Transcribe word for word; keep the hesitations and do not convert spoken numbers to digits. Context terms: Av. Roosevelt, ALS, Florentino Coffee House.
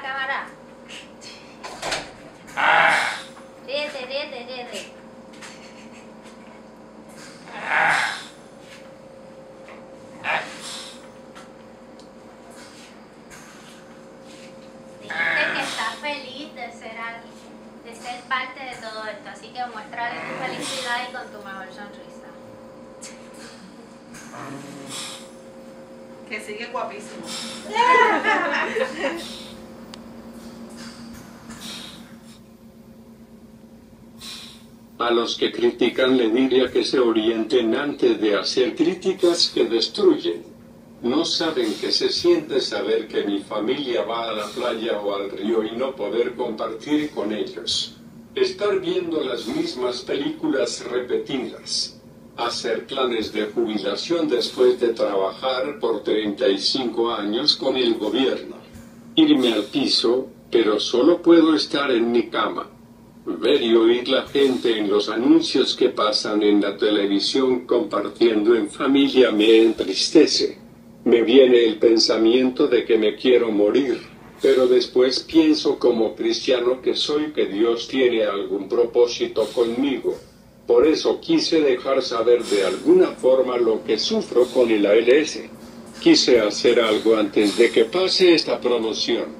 cámara, cámara. Ah. Ríete, ríete, ríete. Ah. Ah. Dijiste ah. que estás feliz de ser aquí, de ser parte de todo esto, así que muéstrale tu felicidad y con tu mejor sonrisa. Que sigue guapísimo. A los que critican le diría que se orienten antes de hacer críticas que destruyen. No saben que se siente saber que mi familia va a la playa o al río y no poder compartir con ellos. Estar viendo las mismas películas repetidas. Hacer planes de jubilación después de trabajar por treinta y cinco años con el gobierno. Irme al piso, pero solo puedo estar en mi cama. Ver y oír la gente en los anuncios que pasan en la televisión compartiendo en familia me entristece. Me viene el pensamiento de que me quiero morir, pero después pienso como cristiano que soy que Dios tiene algún propósito conmigo. Por eso quise dejar saber de alguna forma lo que sufro con el A L S. Quise hacer algo antes de que pase esta promoción.